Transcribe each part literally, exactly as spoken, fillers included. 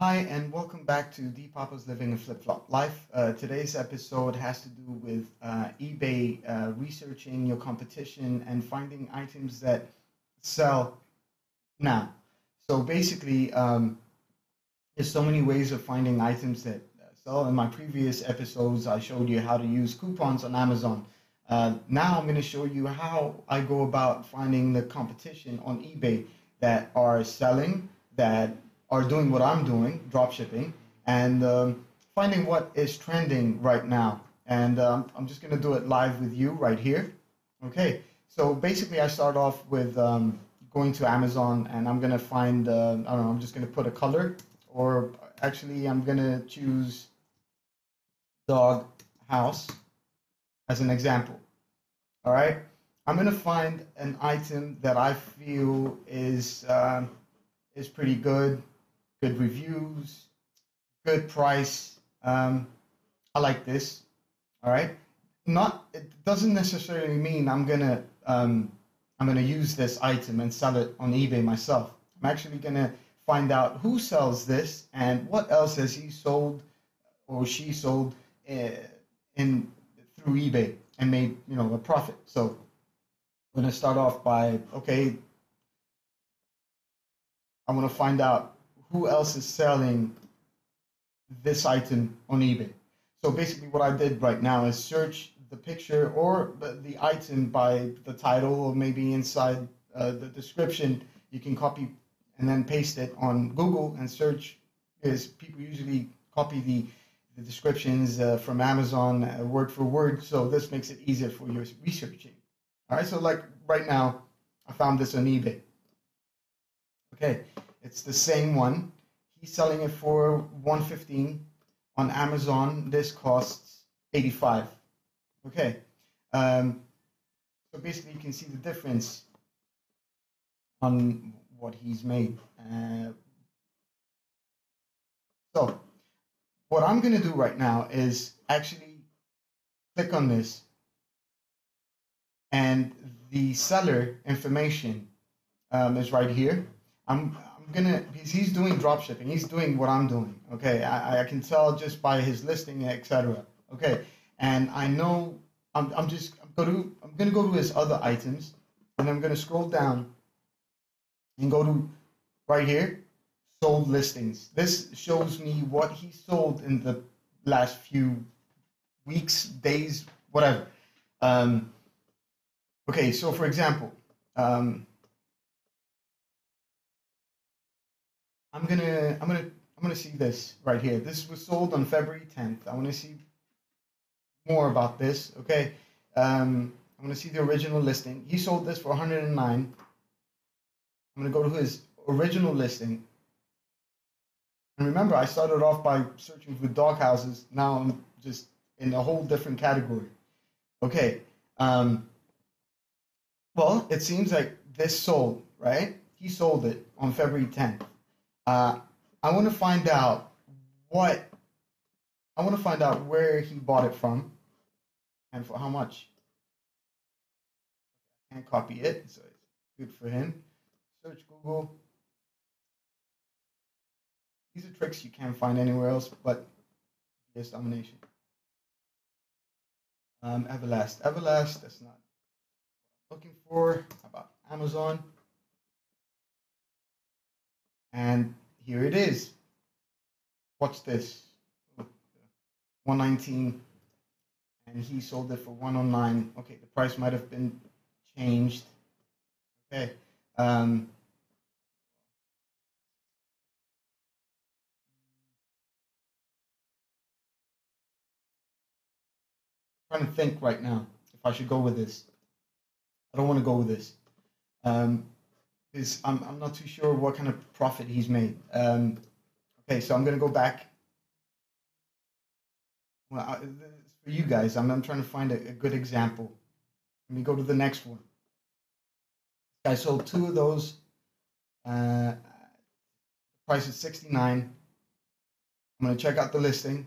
Hi, and welcome back to D-Papa's Living and Flip Flop Life. Uh, today's episode has to do with uh, eBay uh, researching your competition and finding items that sell now. So basically, um, there's so many ways of finding items that sell. In my previous episodes, I showed you how to use coupons on Amazon. Uh, now I'm going to show you how I go about finding the competition on eBay that are selling, that are doing what I'm doing, drop shipping, and um, finding what is trending right now. And um, I'm just going to do it live with you right here. Okay, so basically I start off with um, going to Amazon, and I'm going to find, uh, I don't know, I'm just going to put a color, or actually I'm going to choose dog house as an example. All right, I'm going to find an item that I feel is, uh, is pretty good. Good reviews, good price. Um, I like this. All right. Not. It doesn't necessarily mean I'm gonna um, I'm gonna use this item and sell it on eBay myself. I'm actually gonna find out who sells this and what else has he sold or she sold in, in through eBay and made, you know, a profit. So I'm gonna start off by, okay, I want to find out who else is selling this item on eBay. So basically what I did right now is search the picture or the item by the title, or maybe inside uh, the description. You can copy and then paste it on Google and search, because people usually copy the, the descriptions uh, from Amazon uh, word for word. So this makes it easier for your researching. All right, so like right now, I found this on eBay. Okay. It's the same one. He's selling it for one fifteen on Amazon. This costs eighty-five. Okay. Um, so basically, you can see the difference on what he's made. Uh, so what I'm going to do right now is actually click on this and the seller information um, is right here. I'm gonna, he's, he's doing drop shipping, he's doing what I'm doing. Okay, I, I can tell just by his listing, et cetera. Okay, and I know I'm, I'm just I'm gonna I'm gonna go to his other items, and I'm gonna scroll down and go to right here, sold listings. This shows me what he sold in the last few weeks, days, whatever. Um, okay, so for example, um, I'm gonna, I'm gonna, I'm gonna see this right here. This was sold on February tenth. I want to see more about this. Okay, um, I want to see the original listing. He sold this for one hundred and nine. I'm gonna go to his original listing. And remember, I started off by searching for dog houses. Now I'm just in a whole different category. Okay. Um, well, it seems like this sold, right? He sold it on February tenth. Uh, I want to find out what, I want to find out where he bought it from and for how much. I can't copy it, so it's good for him. Search Google. These are tricks you can't find anywhere else but D S Domination. Um, Everlast. Everlast, that's not what I'm looking for. How about Amazon? And here it is. Watch this. one nineteen, and he sold it for one oh nine. Okay, the price might have been changed. Okay. Um, I'm trying to think right now if I should go with this. I don't want to go with this. Um, Is I'm, I'm not too sure what kind of profit he's made. Um, okay, so I'm going to go back. Well, I, for you guys, I'm, I'm trying to find a, a good example. Let me go to the next one. I sold two of those. Uh, price is sixty-nine. I'm going to check out the listing.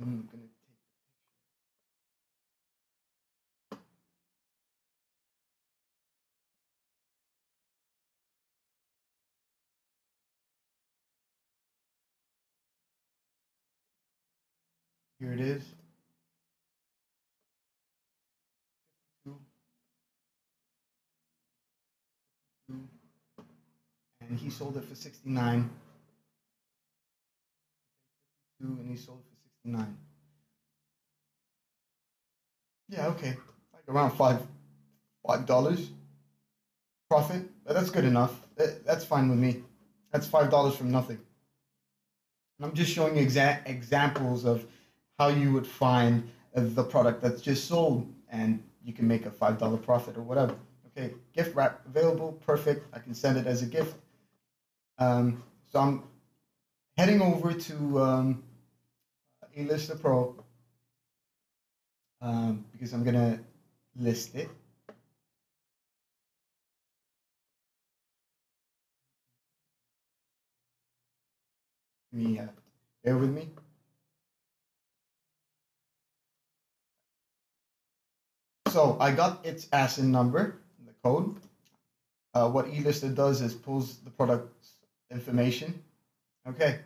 I'm gonna take the picture. Here it is. And he sold it for sixty-nine. And he sold it for sixty-nine. Yeah, okay, like around five, five dollars profit. But that's good enough. That, that's fine with me. That's five dollars from nothing. And I'm just showing you exa examples of how you would find the product that's just sold, and you can make a five dollar profit or whatever. Okay, gift wrap available. Perfect. I can send it as a gift. Um, so I'm heading over to um, Elister Pro um, because I'm going to list it. Me, uh, bear with me. So I got its A S I N number, the code. Uh, what Elister does is pulls the product's information. Okay,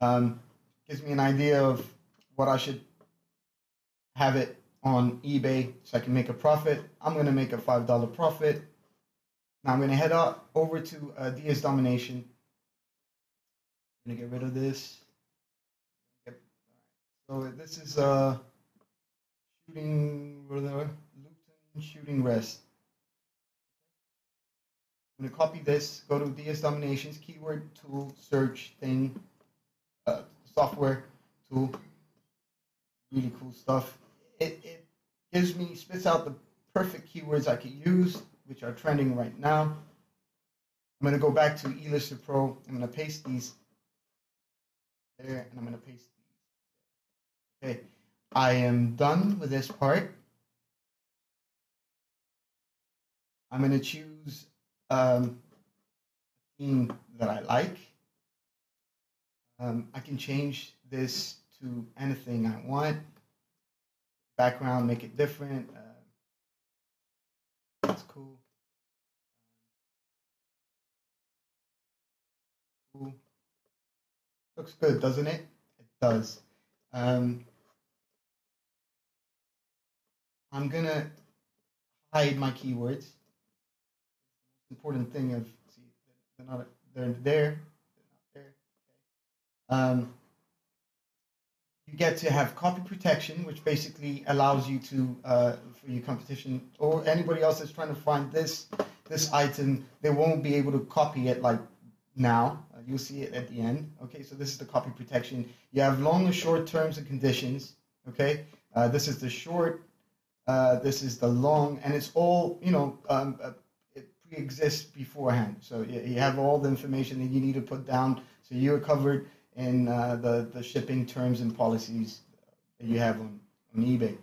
um, gives me an idea of what I should have it on eBay so I can make a profit. I'm going to make a five dollar profit. Now I'm going to head up over to uh, D S Domination. I'm going to get rid of this. Yep. So this is uh, shooting, whatever, Luton shooting rest. I'm going to copy this, go to D S Domination's keyword tool search thing, uh, software tool. Really cool stuff. It, it gives me, spits out the perfect keywords I could use, which are trending right now. I'm going to go back to Elister Pro. I'm going to paste these there, and I'm going to paste these. Okay, I am done with this part. I'm going to choose Um, theme that I like. Um, I can change this to anything I want. Background, make it different. Uh, that's cool. Cool. Looks good, doesn't it? It does. Um, I'm gonna hide my keywords. Important thing of see they're not they're there, they're not there. Um, you get to have copy protection, which basically allows you to uh, for your competition or anybody else that's trying to find this this item, they won't be able to copy it like now. Uh, you'll see it at the end. Okay, so this is the copy protection. You have long and short terms and conditions. Okay, uh, this is the short, uh, this is the long, and it's all you know. Um, uh, exists beforehand, so you have all the information that you need to put down, so you're covered in uh, the, the shipping terms and policies that you have on, on eBay.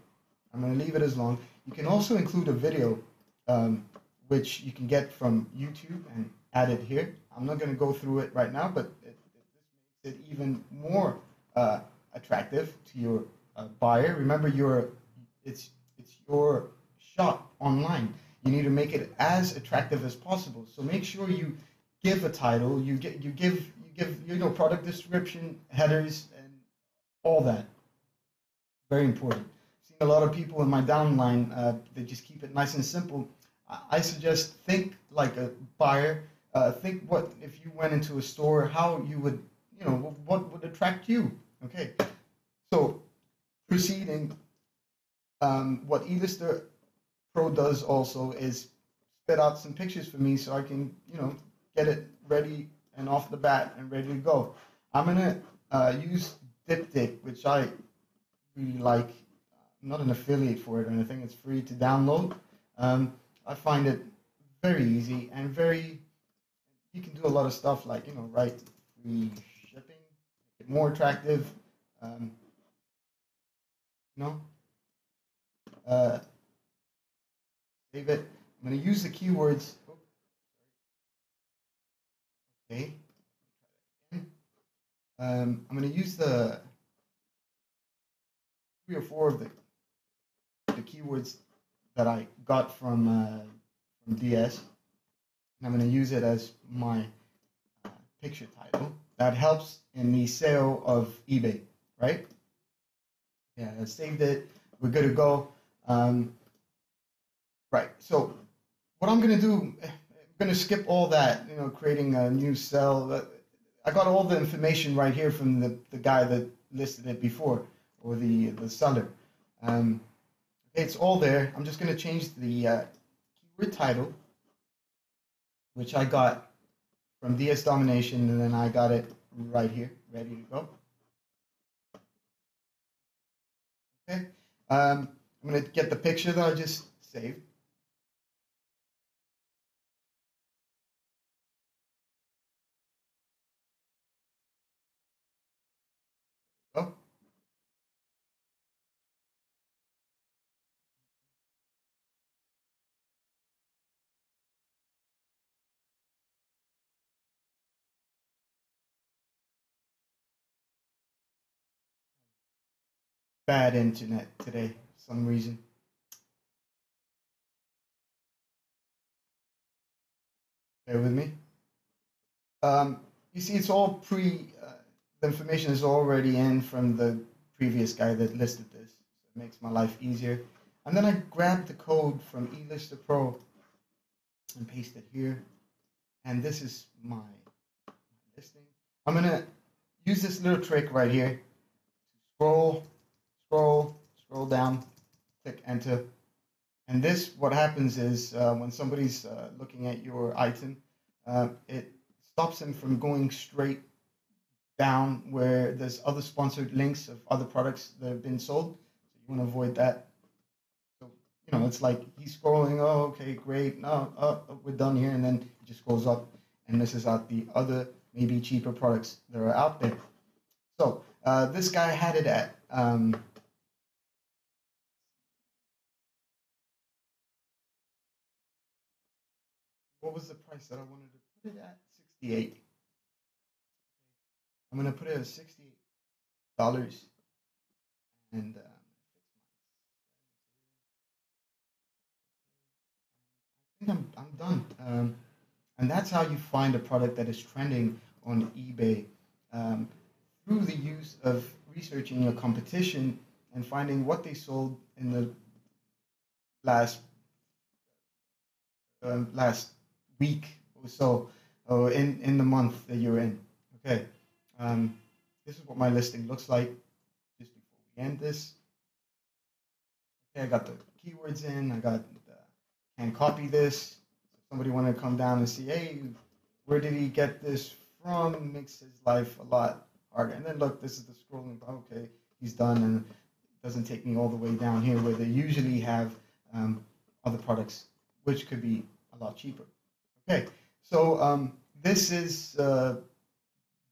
I'm going to leave it as long. You can also include a video um, which you can get from YouTube and add it here. I'm not going to go through it right now, but it, it makes it even more uh, attractive to your uh, buyer. Remember, your it's it's your shop online. You need to make it as attractive as possible. So make sure you give a title, you get, you give, you give, you know, product description, headers, and all that. Very important. I've seen a lot of people in my downline, uh, they just keep it nice and simple. I suggest think like a buyer. Uh, think what if you went into a store, how you would, you know, what would attract you. Okay. So proceeding, um, what Elister Pro does also is spit out some pictures for me so I can, you know, get it ready and off the bat and ready to go. I'm gonna uh, use Diptych, which I really like. I'm not an affiliate for it or anything. It's free to download. Um, I find it very easy and very. You can do a lot of stuff like, you know, write free shipping, make it more attractive. Um, you know. Uh, Save it. I'm going to use the keywords. Okay. Um, I'm going to use the three or four of the, the keywords that I got from, uh, from D S, and I'm going to use it as my uh, picture title. That helps in the S E O of eBay, right? Yeah, I saved it. We're good to go. Um, right. So what I'm going to do, I'm going to skip all that, you know, creating a new cell. I got all the information right here from the, the guy that listed it before, or the, the seller. Um, it's all there. I'm just going to change the uh, keyword title, which I got from D S Domination, and then I got it right here, ready to go. Okay, um, I'm going to get the picture that I just saved. There we go. Bad internet today for some reason. Bear with me. Um, you see, it's all pre, uh, the information is already in from the previous guy that listed this. So it makes my life easier. And then I grabbed the code from Elister Pro and paste it here. And this is my listing. I'm going to use this little trick right here. Scroll. Scroll, scroll down, click enter, and this, what happens is uh, when somebody's uh, looking at your item, uh, it stops them from going straight down where there's other sponsored links of other products that have been sold. So you want to avoid that. So, you know, it's like he's scrolling, oh, okay, great, no, oh, we're done here, and then he just goes up and misses out the other, maybe cheaper products that are out there. So uh, this guy had it at um, what was the price that I wanted to put it at? sixty-eight. I'm going to put it at sixty dollars. And um, I think I'm, I'm done. Um, and that's how you find a product that is trending on eBay. Um, through the use of researching your competition and finding what they sold in the last, um, last week or so, or in, in the month that you're in. Okay, um, this is what my listing looks like just before we end this. Okay, I got the keywords in, I got, the, can copy this. If somebody wanted to come down and see, hey, where did he get this from? Makes his life a lot harder. And then look, this is the scrolling, okay, he's done, and it doesn't take me all the way down here where they usually have um, other products, which could be a lot cheaper. Okay, so um, this is uh,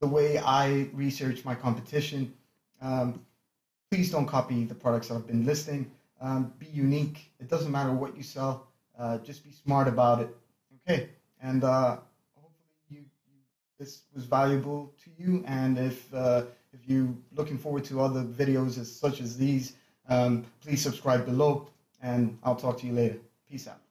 the way I research my competition. Um, please don't copy the products I've been listing. Um, be unique. It doesn't matter what you sell. Uh, just be smart about it. Okay, and uh, hopefully you, you, this was valuable to you. And if uh, if you're looking forward to other videos as, such as these, um, please subscribe below. And I'll talk to you later. Peace out.